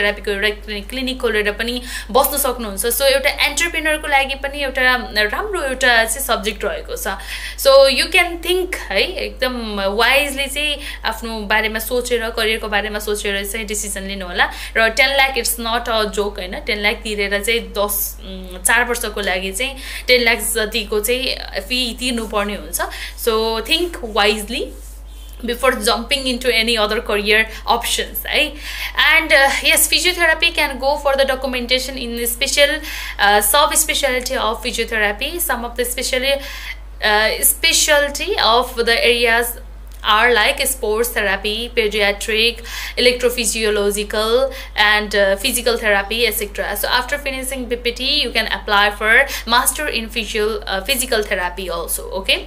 Therapy को clinic खोलेर बस्न सक्नुहुन्छ। सो एउटा एन्टरप्रेन्योरको लागि पनि एउटा राम्रो एउटा चाहिँ सब्जेक्ट रहेको छ। सो यू क्यान थिंक है एकदम वाइजली चाहिँ आफ्नो बारेमा सोचेर करियरको बारेमा सोचेर चाहिँ डिसिजन लिनु होला र 10 lakh it's not a joke हैन। 10 लाख तिरेर चाहिँ 4 वर्षको लागि चाहिँ 10 लाख जतिको चाहिँ फी तिर्नु पर्ने हुन्छ। So think wisely before jumping into any other career options, right? And yes, physiotherapy can go for the documentation in the special sub-specialty of physiotherapy. Some of the specialty of the areas are like sports therapy, pediatric, electrophysiological and physical therapy, etc. So after finishing BPT, you can apply for master in physical therapy also, okay?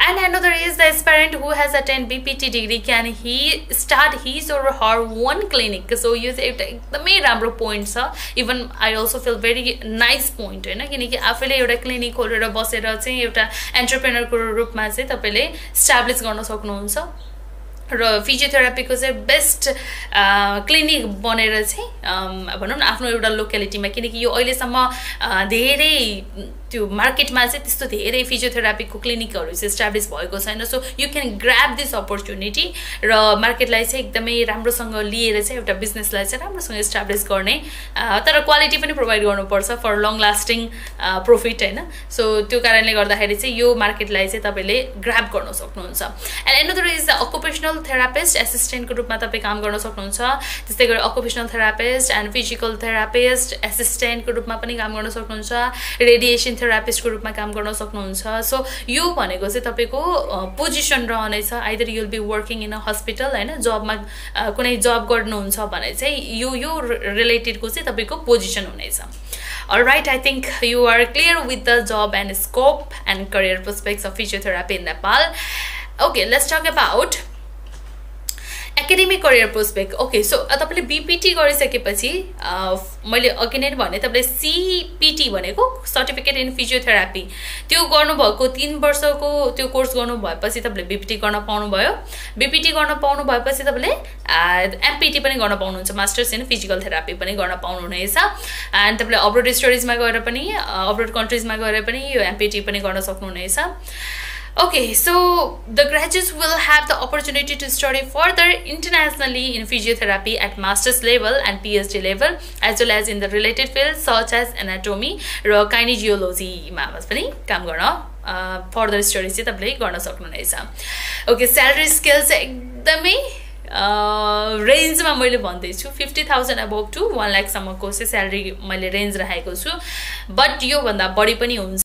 And another is the aspirant who has attained BPT degree can he start his or her own clinic. So you say the main ramro points are even I also feel very nice point है ना क्योंकि आफले एउटा clinic खोलेर बसेर चाहिँ एउटा entrepreneur को रूपमा चाहिँ तपाईले एस्टाब्लिश गर्न सक्नुहुन्छ र फिजियोथेरापी को चाहिँ बेस्ट क्लिनिक बनेर चाहिँ भनौं न आफ्नो एउटा लोकेलिटीमा किनकि यो अहिलेसम्म धेरै त्यो मार्केटमा चाहिँ त्यस्तो धेरै फिजियोथेरापीको क्लिनिकहरु चाहिँ एस्टाब्लिश भएको छैन। So you can grab this opportunity र मार्केटलाई चाहिँ एकदमै राम्रोसँग लिएर चाहिँ एउटा बिजनेसलाई चाहिँ राम्रोसँग एस्टाब्लिश गर्ने तर क्वालिटी पनि प्रोवाइड गर्नुपर्छ फर लङ लास्टिङ प्रॉफिट हैन। सो त्यो कारणले गर्दाखेरि चाहिँ यो मार्केटलाई चाहिँ तपाईले ग्र्याब गर्न सक्नुहुन्छ। And another is the occupational therapist assistant को रूपमा तपाई काम गर्न सक्नुहुन्छ। त्यस्तै गरी occupational therapist and physical therapist assistant को रूपमा पनि काम गर्न सक्नुहुन्छ। रेडिएसन थेरापिस्ट को रूपमा काम गर्न सक्नुहुन्छ। सो यो भनेको चाहिँ तपाईको पोजिसन रहने छ either you will be working in a hospital हैन जबमा कुनै जब गर्नुहुन्छ भने चाहिँ यो रिलेटेड को चाहिँ तपाईको पोजिसन हुनेछ। Alright, I think you are clear with the job and scope and career prospects of physiotherapy in Nepal. Okay, let's talk about academic career prospect. Okay, so तपाईले BPT गरिसकेपछि मैले अघि नै भने तपाईले CPT भनेको सर्टिफिकेट इन फिजियोथेरापी त्यो गर्नुभएको 3 वर्षको त्यो कोर्स गर्नु भएपछि तपाईले BPT गर्न पाउनु भयो। BPT गर्न पाउनु भएपछि तपाईले MPT पनि गर्न पाउनुहुन्छ, मास्टर्स इन फिजिकल थेरापी पनि गर्न पाउनुहुनेछ। एन्ड तपाईले अब्रोड स्टडीजमा गएर पनि अब्रोड कन्ट्रीजमा गएर पनि यो MPT पनि गर्न सक्नुहुनेछ। Okay, so the graduates will have the opportunity to study further internationally in physiotherapy at master's level and PhD level as well as in the related fields such as anatomy र kinesiology मा पनि काम गर्न further study चाहिँ तपाईले गर्न सक्नुहुनेछ। Okay, salary scale चाहिँ एकदमै रेन्जमा मैले भन्दै छु 50,000 अबभ टु 1 लाख सम्मको चाहिँ स्यालेरी मैले रेन्ज राखेको छु बट यो भन्दा बढी पनि हुन्छ।